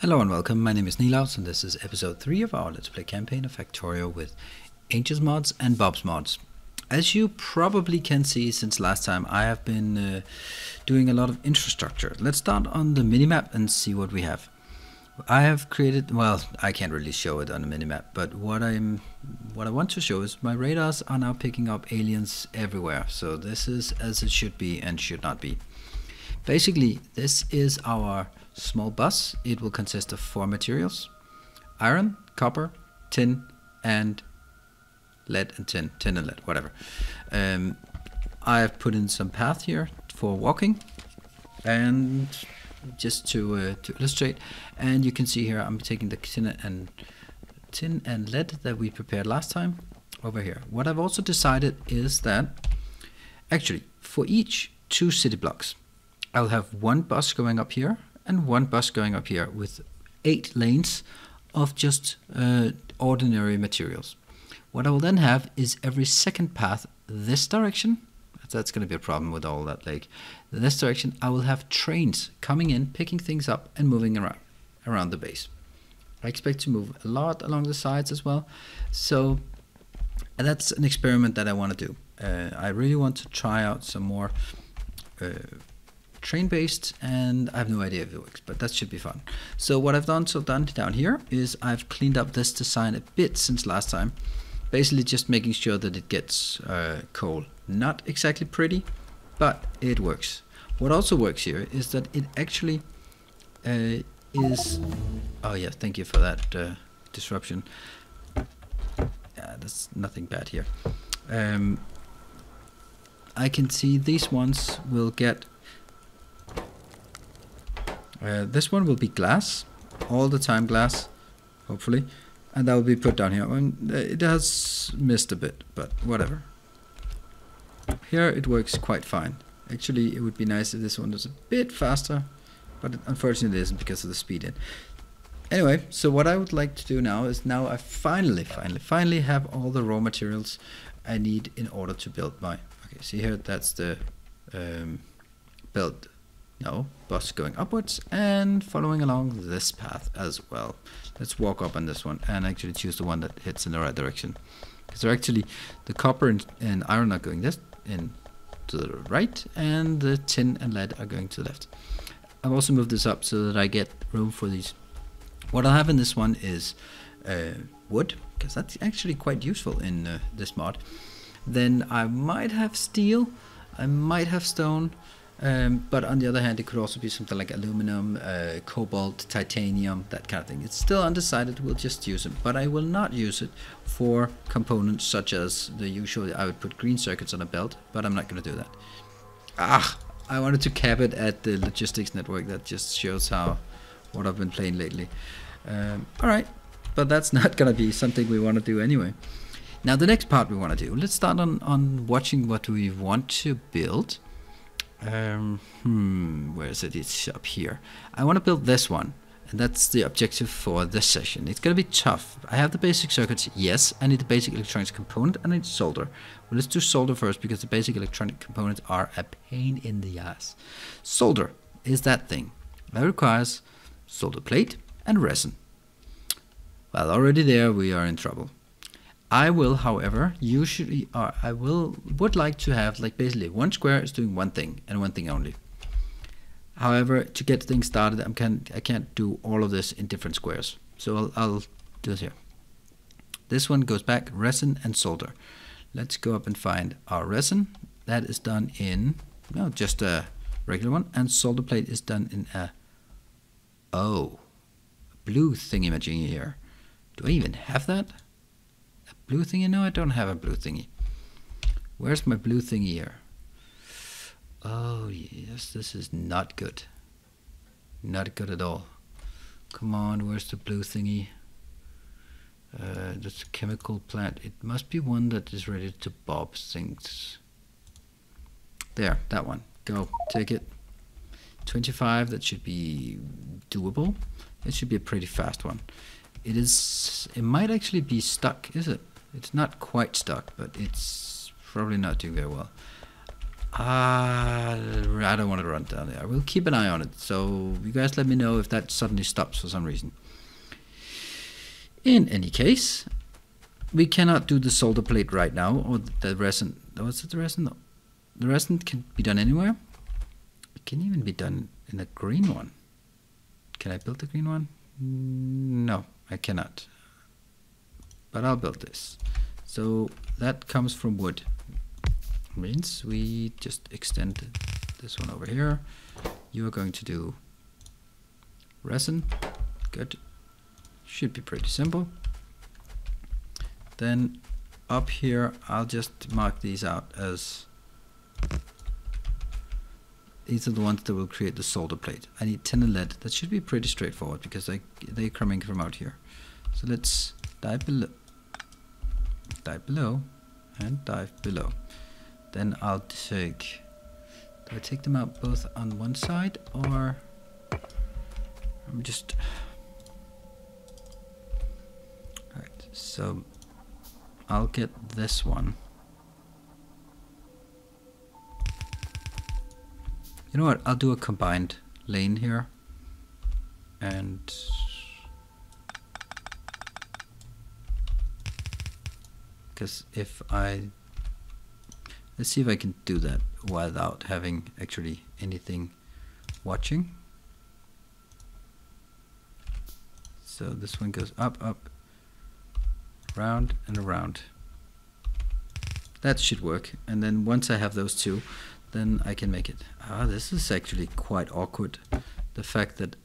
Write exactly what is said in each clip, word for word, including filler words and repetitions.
Hello and welcome, my name is Nilaus and this is episode three of our Let's Play campaign of Factorio with Angel's Mods and Bob's Mods. As you probably can see, since last time I have been uh, doing a lot of infrastructure. Let's start on the minimap and see what we have. I have created, well, I can't really show it on the minimap, but what I'm, what I want to show is my radars are now picking up aliens everywhere. So this is as it should be and should not be. Basically, this is our small bus. It will consist of four materials: iron, copper, tin, and lead and tin, tin and lead, whatever. Um, I have put in some path here for walking, and just to uh, to illustrate. And you can see here I'm taking the tin and tin and lead that we prepared last time over here. What I've also decided is that actually for each two city blocks, I'll have one bus going up here and one bus going up here with eight lanes of just uh, ordinary materials. What I will then have is every second path this direction, that's going to be a problem with all that lake, this direction I will have trains coming in, picking things up and moving around, around the base. I expect to move a lot along the sides as well, so that's an experiment that I want to do. Uh, I really want to try out some more uh, train-based, and I have no idea if it works, but that should be fun. So what I've done so done down here is I've cleaned up this design a bit since last time, basically just making sure that it gets uh, coal. Not exactly pretty, but it works. What also works here is that it actually uh, is... Oh yeah, thank you for that uh, disruption. Yeah, that's nothing bad here. Um, I can see these ones will get... Uh, this one will be glass, all the time glass, hopefully, and that will be put down here. And it has missed a bit, but whatever. Here it works quite fine. Actually, it would be nice if this one was a bit faster, but it unfortunately isn't because of the speed in. Anyway, so what I would like to do now is now I finally, finally, finally have all the raw materials I need in order to build my... Okay, see here, that's the um, build... No, bus going upwards and following along this path as well. Let's walk up on this one and actually choose the one that hits in the right direction. Because they're actually, the copper and, and iron are going this in to the right, and the tin and lead are going to the left. I've also moved this up so that I get room for these. What I'll have in this one is uh, wood, because that's actually quite useful in uh, this mod. Then I might have steel, I might have stone. Um, but on the other hand, it could also be something like aluminum, uh, cobalt, titanium, that kind of thing. It's still undecided, we'll just use it. But I will not use it for components such as the usual, I would put green circuits on a belt, but I'm not going to do that. Ah, I wanted to cap it at the logistics network. That just shows how what I've been playing lately. Um, Alright, but that's not going to be something we want to do anyway. Now the next part we want to do, let's start on, on watching what we want to build. Um, hmm, where is it? It's up here. I want to build this one, and that's the objective for this session. It's going to be tough. I have the basic circuits, yes. I need the basic electronics component, and I need solder. Well, let's do solder first, because the basic electronic components are a pain in the ass. Solder is that thing. That requires solder plate and resin. Well, already there we are in trouble. I will, however, usually uh, I will would like to have like basically one square is doing one thing and one thing only. However, to get things started, I can't I can't do all of this in different squares. So I'll, I'll do this here. This one goes back resin and solder. Let's go up and find our resin. That is done in no just a regular one, and solder plate is done in a oh blue thingy majingy here. Do I even have that? Blue thingy? No, I don't have a blue thingy. Where's my blue thingy here? Oh, yes, this is not good. Not good at all. Come on, where's the blue thingy? Uh, that's a chemical plant. It must be one that is ready to bob things. There, that one. Go, take it. twenty-five, that should be doable. It should be a pretty fast one. It is, it might actually be stuck, is it? It's not quite stuck, but it's probably not doing very well. Uh, I don't want to run down there. I will keep an eye on it. So you guys let me know if that suddenly stops for some reason. In any case, we cannot do the solder plate right now, or the resin. Was it the resin? No. The resin can be done anywhere. It can even be done in a green one. Can I build the green one? No, I cannot. But I'll build this. So that comes from wood. Means we just extend this one over here. You are going to do resin. Good. Should be pretty simple. Then up here, I'll just mark these out as these are the ones that will create the solder plate. I need tin and lead. That should be pretty straightforward because they they're coming from out here. So let's dive below, dive below, and dive below. Then I'll take. Do I take them out both on one side, or I'm just. All right, so I'll get this one. You know what? I'll do a combined lane here, and because if I. Let's see if I can do that without having actually anything watching. So this one goes up, up, round and around. That should work. And then once I have those two, then I can make it. Ah, this is actually quite awkward. The fact that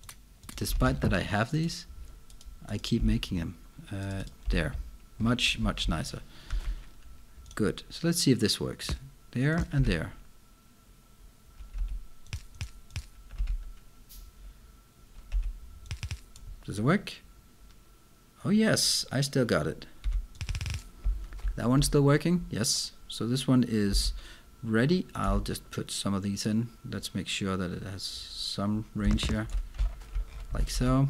despite that I have these, I keep making them. Uh, there. Much, much nicer. Good. So let's see if this works. There and there. Does it work? Oh yes, I still got it. That one's still working? Yes. So this one is ready. I'll just put some of these in. Let's make sure that it has some range here. Like so.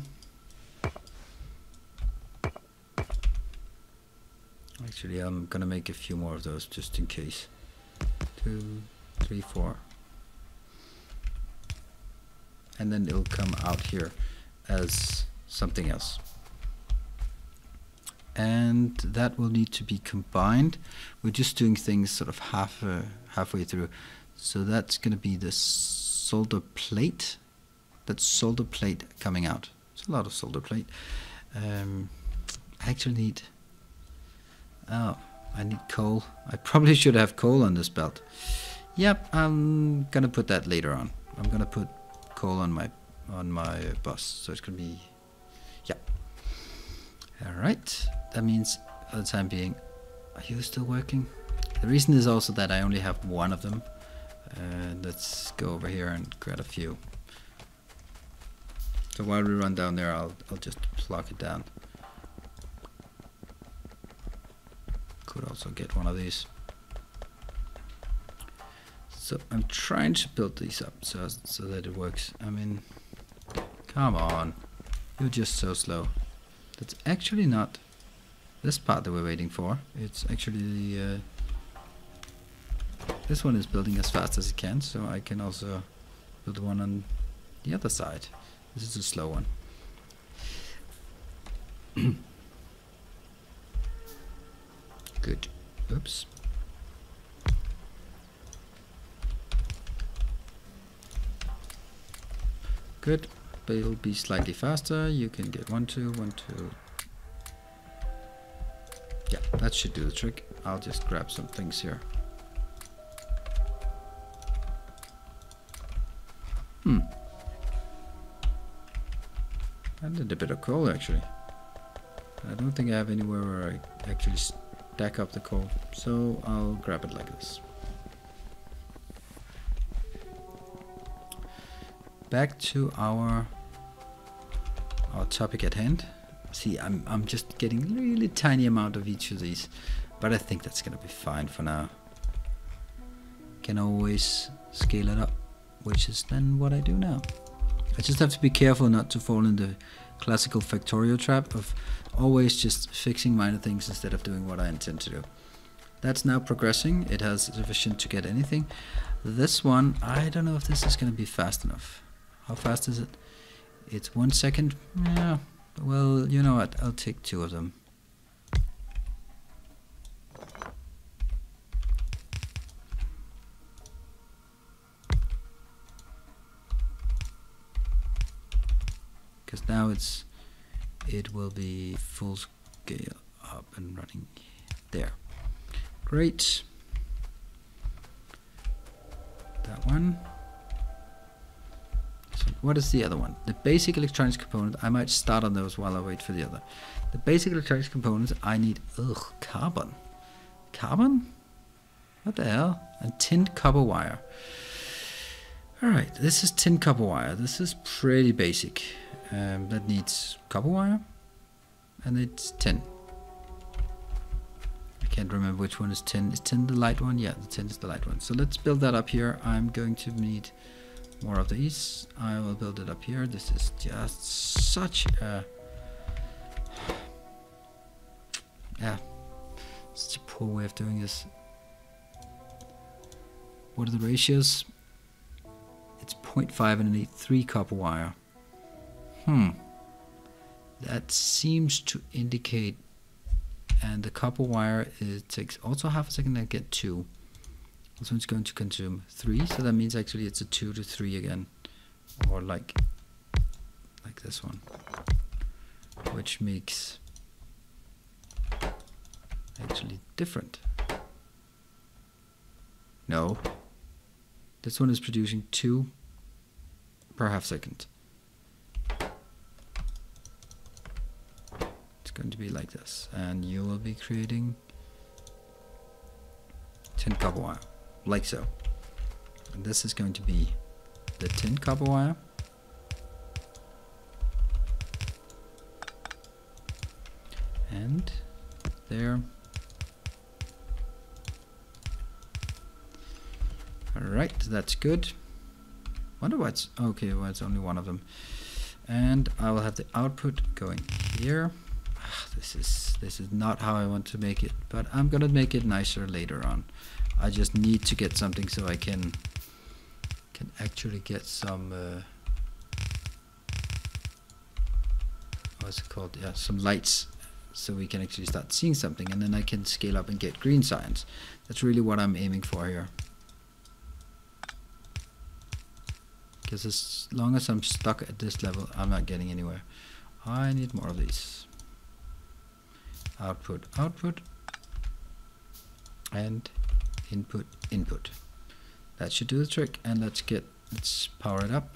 Actually, I'm gonna make a few more of those just in case. Two, three, four. And then it'll come out here as something else. And that will need to be combined. We're just doing things sort of half uh, halfway through. So that's gonna be the solder plate. That's solder plate coming out. It's a lot of solder plate. Um, I actually need Oh, I need coal. I probably should have coal on this belt. Yep, I'm gonna put that later on. I'm gonna put coal on my on my bus, so it's gonna be, yeah. All right, that means for the time being, are you still working? The reason is also that I only have one of them. Uh, let's go over here and grab a few. So while we run down there, I'll I'll just plug it down. Could also get one of these. So I'm trying to build these up so, so that it works. I mean, come on. You're just so slow. That's actually not this part that we're waiting for. It's actually the... Uh, this one is building as fast as it can, so I can also build one on the other side. This is a slow one. Good. Oops. Good. But it'll be slightly faster. You can get one, two, one, two. Yeah, that should do the trick. I'll just grab some things here. Hmm. I did a bit of coal actually. I don't think I have anywhere where I actually stack up the coal, so I'll grab it like this. Back to our our topic at hand. See, I'm I'm just getting really tiny amount of each of these, but I think that's gonna be fine for now. Can always scale it up, which is then what I do now. I just have to be careful not to fall in the classical Factorio trap of always just fixing minor things instead of doing what I intend to do. That's now progressing. It has sufficient to get anything. This one, I don't know if this is going to be fast enough. How fast is it? It's one second. Yeah. Well, you know what? I'll take two of them. Because now it's, it will be full scale up and running. There. Great. That one. So what is the other one? The basic electronics component. I might start on those while I wait for the other. The basic electronics components. I need ugh carbon. Carbon? What the hell? And tinned copper wire. Alright, this is tinned copper wire. This is pretty basic. Um, that needs copper wire and it's tin. Can't remember which one is tin. Is tin the light one? Yeah, the tin is the light one. So let's build that up here. I'm going to need more of these. I will build it up here. This is just such a yeah, such a poor way of doing this. What are the ratios? It's zero point five and I need three copper wire. Hmm. That seems to indicate. And the copper wire, it takes also half a second to get two. This one's going to consume three, so that means actually it's a two to three again. Or like, like this one. Which makes actually different. No. This one is producing two per half second. Going to be like this, and you will be creating tin copper wire like so, and this is going to be the tin copper wire, and there. All right, that's good. Wonder why it's okay. Well, it's only one of them, and I will have the output going here. This is this is not how I want to make it, but I'm gonna make it nicer later on. I just need to get something so I can can actually get some uh, what's it called? Yeah, some lights, so we can actually start seeing something, and then I can scale up and get green science. That's really what I'm aiming for here. Because as long as I'm stuck at this level, I'm not getting anywhere. I need more of these. Output, output, and input, input. That should do the trick. And let's get, let's power it up.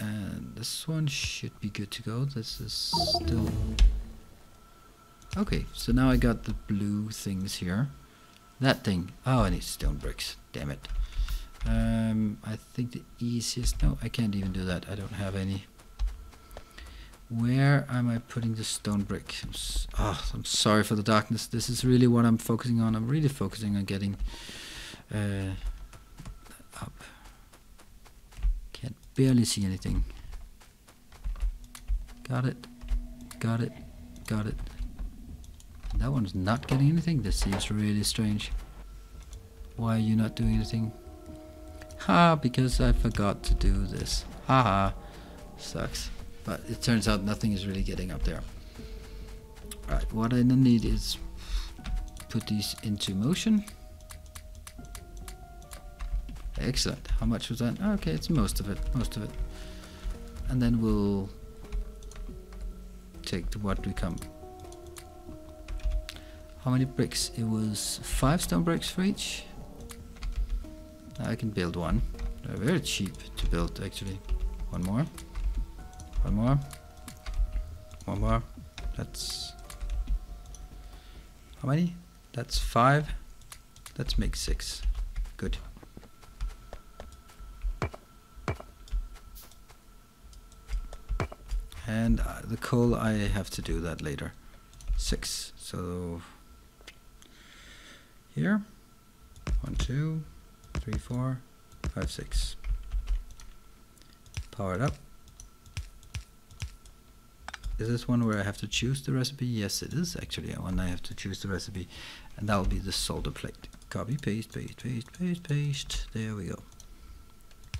And this one should be good to go. This is still okay. So now I got the blue things here. That thing. Oh, I need stone bricks. Damn it. Um, I think the easiest. No, I can't even do that. I don't have any. Where am I putting the stone brick? I'm, s oh, I'm sorry for the darkness. This is really what I'm focusing on. I'm really focusing on getting uh, up. Can't barely see anything. Got it. Got it. Got it. That one's not getting anything. This seems really strange. Why are you not doing anything? Ha! Because I forgot to do this. Ha ha. Sucks. But it turns out nothing is really getting up there. Right, what I need is put these into motion. Excellent. How much was that? Okay, it's most of it, most of it. And then we'll take what we come. How many bricks? It was five stone bricks for each. I can build one. They're very cheap to build, actually. One more. One more. One more. That's... How many? That's five. Let's make six. Good. And uh, the coal, I have to do that later. Six. So... Here. One, two, three, four, five, six. Power it up. is this one where I have to choose the recipe? Yes, it is actually when I have to choose the recipe, and that will be the solder plate. Copy, paste, paste, paste, paste, paste. There we go.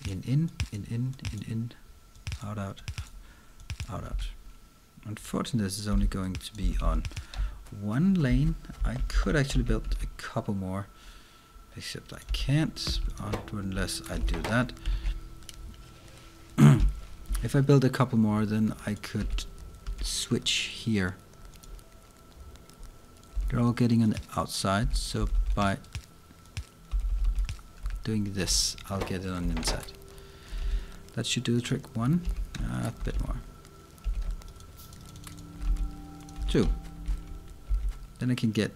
In, in, in, in, in, in, out, out, out, out. Unfortunately, this is only going to be on one lane. I could actually build a couple more, except I can't unless I do that. If I build a couple more, then I could switch here. They're all getting on the outside, so by doing this, I'll get it on the inside. That should do the trick. One, uh, a bit more. Two. Then I can get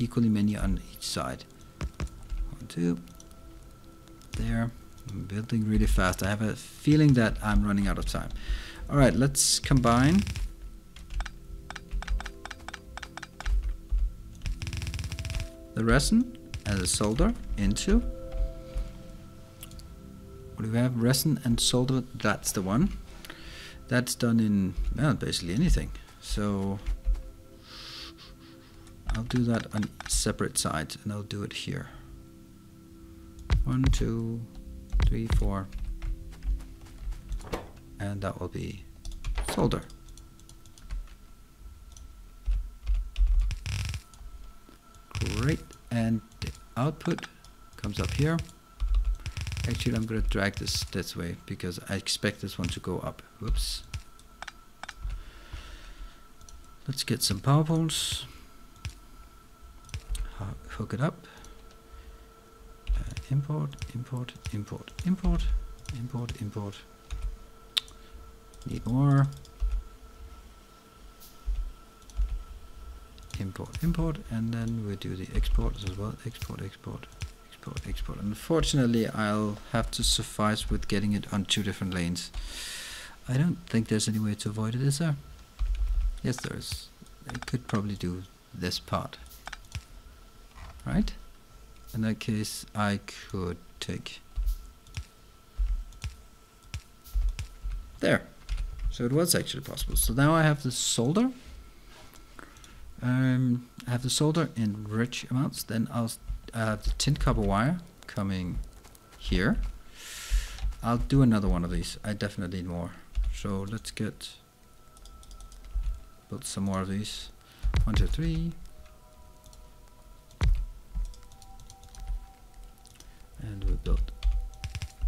equally many on each side. One, two. There. I'm building really fast. I have a feeling that I'm running out of time. All right, let's combine. The resin and the solder into. What do we have? Resin and solder, that's the one. That's done in, well, basically anything. So I'll do that on separate sides and I'll do it here. One, two, three, four, and that will be solder. Great, and the output comes up here. Actually, I'm going to drag this this way because I expect this one to go up. Whoops. Let's get some power poles. Hook it up. Import, import, import, import, import, import. Need more. Import, import, and then we do the exports as well. Export, export, export, export. Unfortunately, I'll have to suffice with getting it on two different lanes. I don't think there's any way to avoid it, is there? Yes, there is. I could probably do this part. Right? In that case, I could take there. So it was actually possible. So now I have the solder. Um, I have the solder in rich amounts. Then I'll I have the tin copper wire coming here. I'll do another one of these. I definitely need more. So let's get build some more of these. One, two, three. And we built.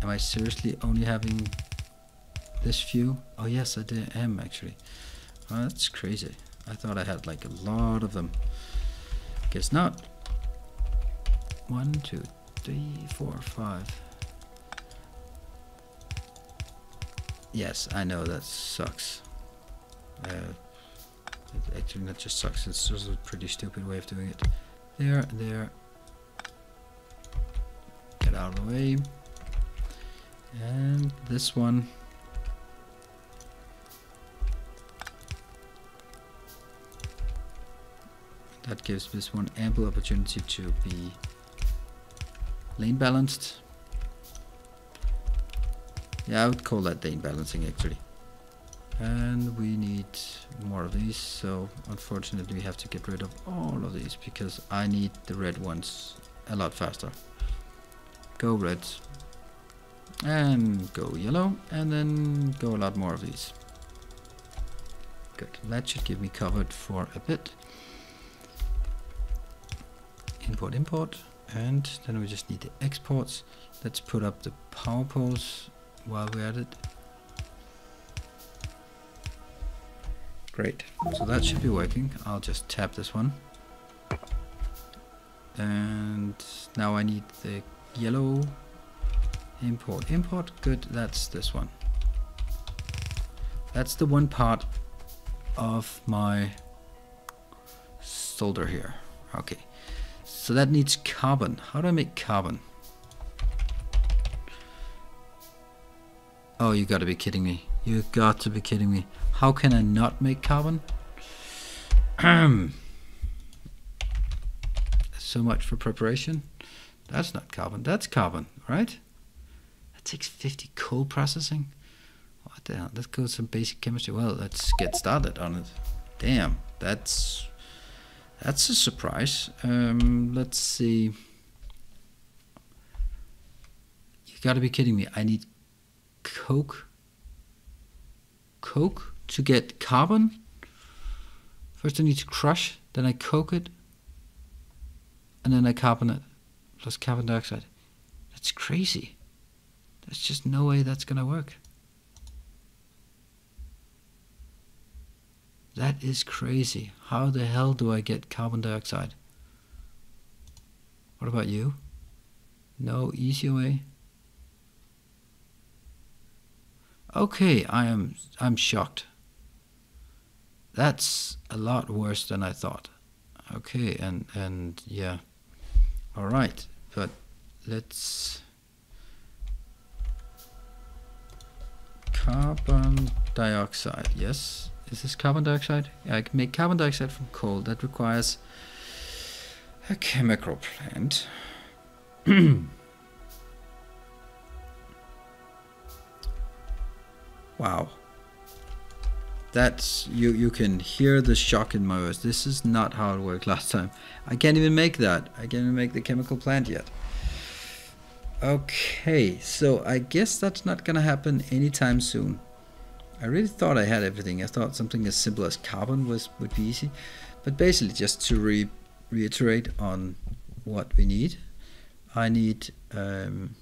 Am I seriously only having this few? Oh yes, I did. I am actually. Oh, that's crazy. I thought I had like a lot of them. Guess not. One, two, three, four, five. Yes, I know that sucks. Uh, it actually, not just sucks. It's just a pretty stupid way of doing it. There, there. Out of the way, and this one that gives this one ample opportunity to be lane balanced. Yeah, I would call that lane balancing actually. And we need more of these, so unfortunately we have to get rid of all of these because I need the red ones a lot faster. Go red and go yellow, and then go a lot more of these. Good, that should give me covered for a bit. Import, import, and then we just need the exports. Let's put up the power poles while we're at it. Great, so that should be working. I'll just tap this one, and now I need the yellow. Import, import. Good, that's this one. That's the one part of my solder here. Okay, so that needs carbon. How do I make carbon? Oh, you gotta be kidding me. You got to be kidding me. How can I not make carbon? So much for preparation. That's not carbon, that's carbon, right? That takes fifty coal processing. What the hell? Let's go some basic chemistry. Well, let's get started on it. Damn, that's that's a surprise. Um, let's see. You gotta be kidding me! I need coke. Coke to get carbon. First, I need to crush. Then I coke it, and then I carbon it. Plus carbon dioxide. That's crazy. There's just no way that's gonna work. That is crazy. How the hell do I get carbon dioxide? What about you? No easy way. Okay, I am I'm shocked. That's a lot worse than I thought. Okay, and and yeah. All right, but let's carbon dioxide. Yes, is this carbon dioxide? Yeah, I can make carbon dioxide from coal. That requires a chemical plant. Wow, that's you. You can hear the shock in my voice. This is not how it worked last time. I can't even make that. I can't even make the chemical plant yet. Okay, so I guess that's not gonna happen anytime soon. I really thought I had everything. I thought something as simple as carbon was would be easy, but basically, just to re reiterate on what we need, I need. Um,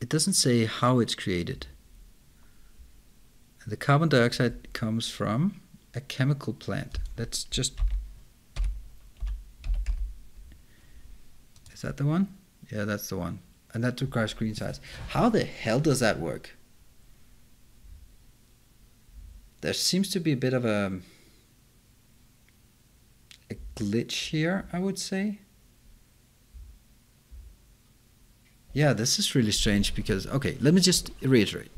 it doesn't say how it's created. The carbon dioxide comes from a chemical plant. That's just. Is that the one? Yeah, that's the one. And that requires green size. How the hell does that work? There seems to be a bit of a, a glitch here, I would say. Yeah, this is really strange because, okay, let me just reiterate.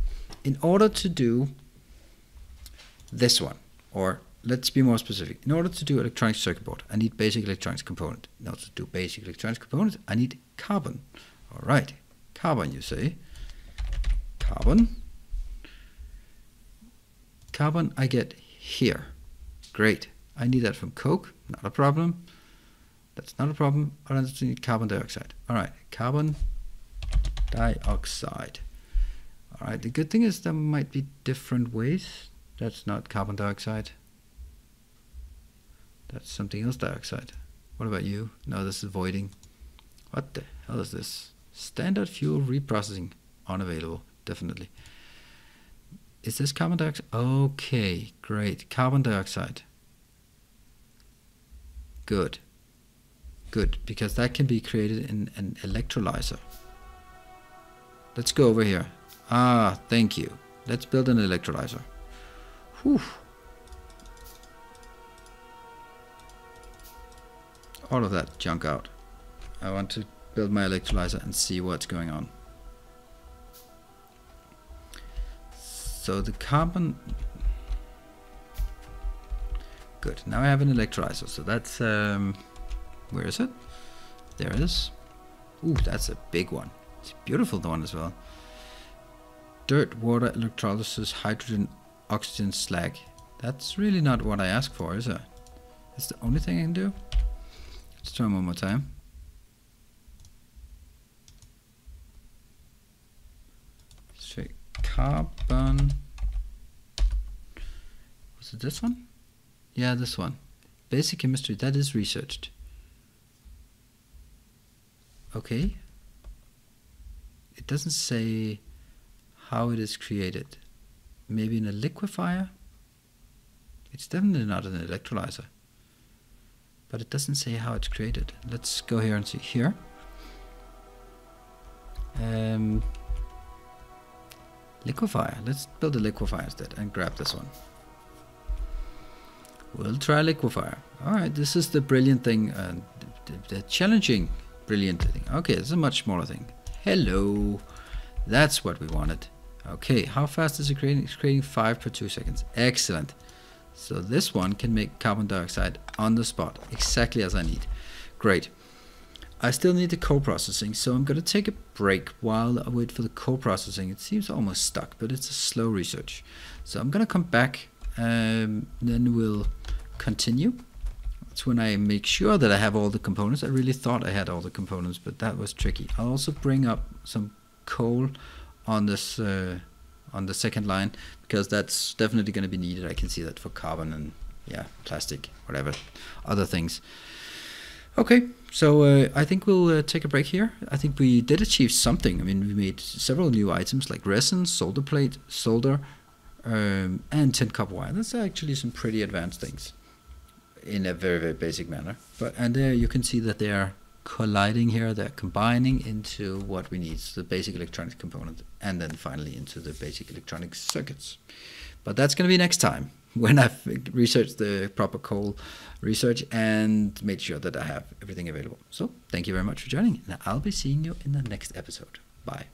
In order to do this one, or let's be more specific, in order to do electronic circuit board, I need basic electronics component. In order to do basic electronics component, I need carbon. All right, carbon, you say. Carbon. Carbon I get here. Great. I need that from coke. Not a problem. That's not a problem. I just need carbon dioxide. All right. Carbon dioxide. All right. The good thing is there might be different ways. That's not carbon dioxide. That's something else dioxide. What about you? No, this is voiding. What the hell is this? Standard fuel reprocessing. Unavailable. Definitely. Is this carbon dioxide? Okay, great. Carbon dioxide. Good. Good, because that can be created in an electrolyzer. Let's go over here. Ah, thank you. Let's build an electrolyzer. Whew. All of that junk out. I want to build my electrolyzer and see what's going on. So the carbon, good, now I have an electrolyzer, so that's, um, where is it? There it is. Ooh, that's a big one. It's a beautiful one as well. Dirt, water, electrolysis, hydrogen, oxygen, slag. That's really not what I asked for, is it? That's the only thing I can do. Let's try one more time. Straight. Carbon, was it this one? Yeah, this one. Basic chemistry, that is researched. Okay. It doesn't say how it is created. Maybe in a liquefier? It's definitely not an electrolyzer. But it doesn't say how it's created. Let's go here and see here. Um. Liquefier. Let's build a liquefier instead and grab this one. We'll try liquefier. Alright, this is the brilliant thing, uh, the, the, the challenging brilliant thing. Okay, this is a much smaller thing. Hello. That's what we wanted. Okay, how fast is it creating? It's creating five per two seconds. Excellent. So this one can make carbon dioxide on the spot, exactly as I need. Great. I still need the co-processing, so I'm gonna take a break while I wait for the co-processing. It seems almost stuck, but it's a slow research. So I'm gonna come back, um, then we'll continue. That's when I make sure that I have all the components. I really thought I had all the components, but that was tricky. I'll also bring up some coal on this uh, on the second line, because that's definitely gonna be needed. I can see that for carbon and yeah, plastic, whatever, other things. Okay, so uh, I think we'll uh, take a break here. I think we did achieve something. I mean, we made several new items like resin, solder plate, solder, um, and tin copper wire. That's actually some pretty advanced things in a very, very basic manner. But and there you can see that they are colliding here. They're combining into what we need, so the basic electronic component, and then finally into the basic electronic circuits. But that's going to be next time, when I've researched the proper coal research and made sure that I have everything available. So thank you very much for joining, and I'll be seeing you in the next episode. Bye.